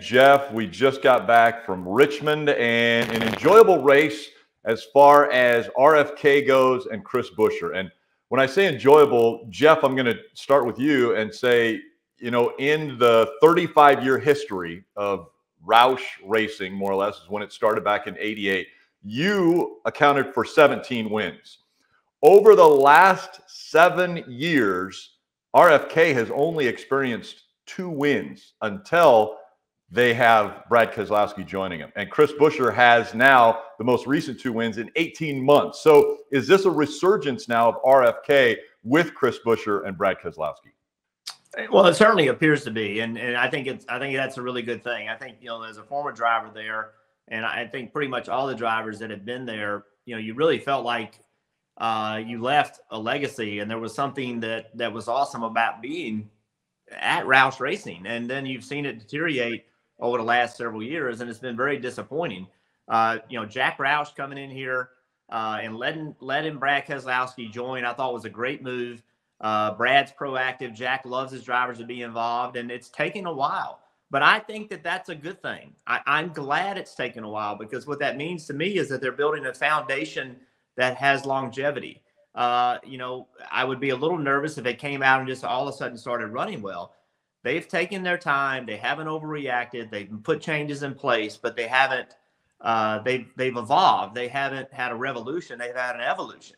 Jeff, we just got back from Richmond and an enjoyable race as far as RFK goes and Chris Buescher. And when I say enjoyable, Jeff, I'm going to start with you and say, you know, in the 35-year history of Roush Racing, more or less, is when it started back in '88, you accounted for 17 wins. Over the last 7 years, RFK has only experienced 2 wins until they have Brad Keselowski joining him. And Chris Buescher has now the most recent 2 wins in 18 months. So is this a resurgence now of RFK with Chris Buescher and Brad Keselowski? Well, it certainly appears to be. And I think that's a really good thing. I think, you know, as a former driver there, and I think pretty much all the drivers that have been there, you know, you really felt like you left a legacy, and there was something that was awesome about being at Roush Racing. And then you've seen it deteriorate over the last several years, and it's been very disappointing. You know, Jack Roush coming in here and letting Brad Keselowski join, I thought was a great move. Brad's proactive. Jack loves his drivers to be involved, and it's taken a while. But I think that that's a good thing. I'm glad it's taken a while, because what that means to me is that they're building a foundation that has longevity. You know, I would be a little nervous if they came out and just all of a sudden started running well. They've taken their time. They haven't overreacted. They've put changes in place, but they haven't, they've evolved. They haven't had a revolution. They've had an evolution.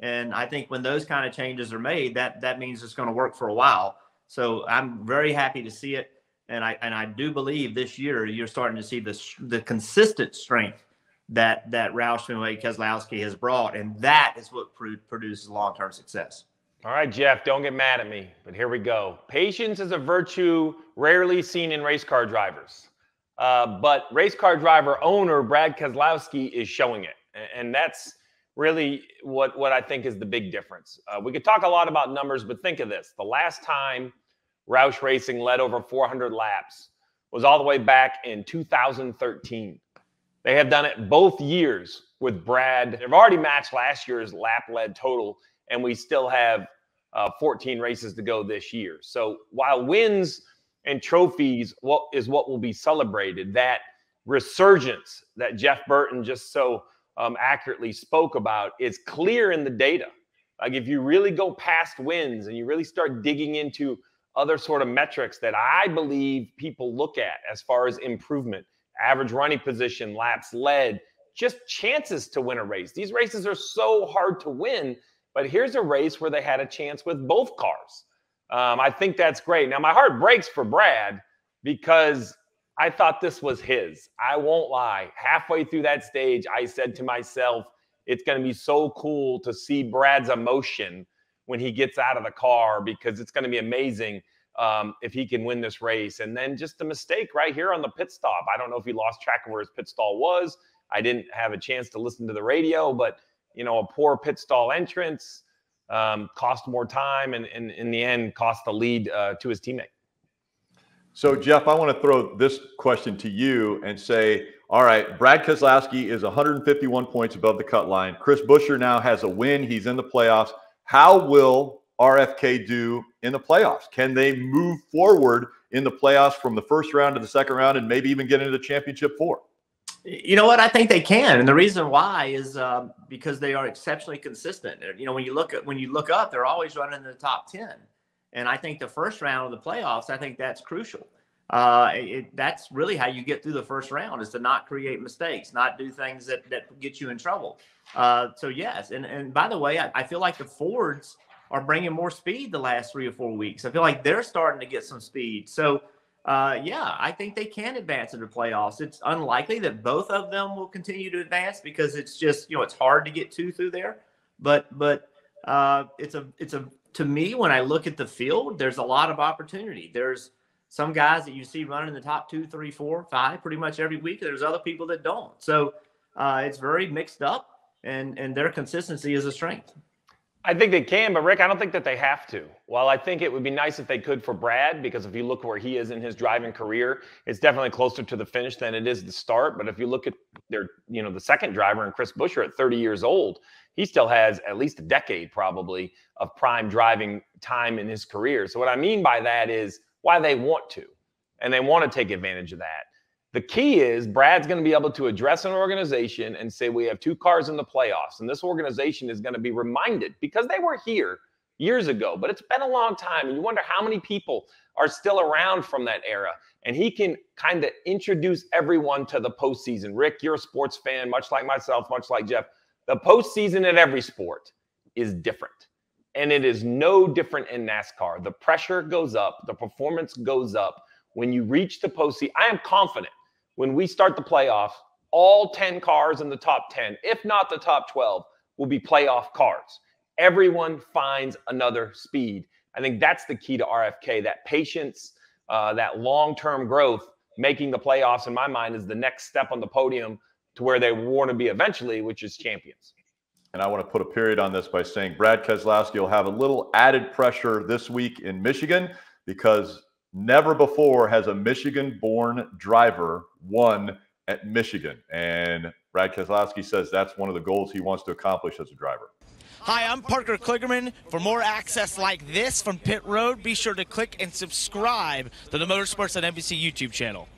And I think when those kind of changes are made, that means it's going to work for a while. So I'm very happy to see it. And I do believe this year you're starting to see the consistent strength that Roush and Keselowski has brought. And that is what produces long-term success. All right, Jeff, don't get mad at me, but here we go. Patience is a virtue rarely seen in race car drivers. But race car driver owner Brad Keselowski is showing it. And that's really what I think is the big difference. We could talk a lot about numbers, but think of this. The last time Roush Racing led over 400 laps was all the way back in 2013. They have done it both years with Brad. They've already matched last year's lap-led total, and we still have 14 races to go this year. So while wins and trophies is what will be celebrated, that resurgence that Jeff Burton just so accurately spoke about is clear in the data. Like, if you really go past wins and you really start digging into other sort of metrics that I believe people look at as far as improvement, average running position, laps led, just chances to win a race. These races are so hard to win, but here's a race where they had a chance with both cars. I think that's great. Now, my heart breaks for Brad, because I thought this was his. I won't lie. Halfway through that stage, I said to myself, it's going to be so cool to see Brad's emotion when he gets out of the car, because it's going to be amazing if he can win this race. And then just the mistake right here on the pit stop. I don't know if he lost track of where his pit stall was. I didn't have a chance to listen to the radio, but, you know, a poor pit stall entrance cost more time and in the end cost the lead to his teammate. So, Jeff, I want to throw this question to you and say, all right, Brad Keselowski is 151 points above the cut line. Chris Buescher now has a win. He's in the playoffs. How will RFK do in the playoffs? Can they move forward in the playoffs from the first round to the second round and maybe even get into the championship four? You know what? I think they can. And the reason why is because they are exceptionally consistent. You know, when you look up, they're always running in the top 10. And I think the first round of the playoffs, I think that's crucial. That's really how you get through the first round, is to not create mistakes, not do things that get you in trouble. So yes. And by the way, I feel like the Fords are bringing more speed the last 3 or 4 weeks. I feel like they're starting to get some speed. So, yeah, I think they can advance into playoffs. It's unlikely that both of them will continue to advance, because it's just, you know, it's hard to get 2 through there. But it's a to me, when I look at the field, there's a lot of opportunity. There's some guys that you see running the top 2, 3, 4, 5 pretty much every week. There's other people that don't. So it's very mixed up, and their consistency is a strength. I think they can, but Rick, I don't think that they have to. While I think it would be nice if they could for Brad, because if you look where he is in his driving career, it's definitely closer to the finish than it is the start. But if you look at their, you know, the second driver and Chris Buescher at 30 years old, he still has at least a decade probably of prime driving time in his career. So what I mean by that is why they want to. and they want to take advantage of that. The key is Brad's going to be able to address an organization and say, we have two cars in the playoffs. And this organization is going to be reminded, because they were here years ago, but it's been a long time. And you wonder how many people are still around from that era. And he can kind of introduce everyone to the postseason. Rick, you're a sports fan, much like myself, much like Jeff. The postseason in every sport is different. And it is no different in NASCAR. The pressure goes up. The performance goes up. When you reach the postseason, I am confident, when we start the playoffs, all 10 cars in the top 10, if not the top 12, will be playoff cars. Everyone finds another speed. I think that's the key to RFK, that patience, that long-term growth, making the playoffs, in my mind, is the next step on the podium to where they want to be eventually, which is champions. And I want to put a period on this by saying Brad Keselowski will have a little added pressure this week in Michigan, because never before has a Michigan-born driver won at Michigan. And Brad Keselowski says that's one of the goals he wants to accomplish as a driver. Hi, I'm Parker Kligerman. For more access like this from Pit Road, be sure to click and subscribe to the Motorsports on NBC YouTube channel.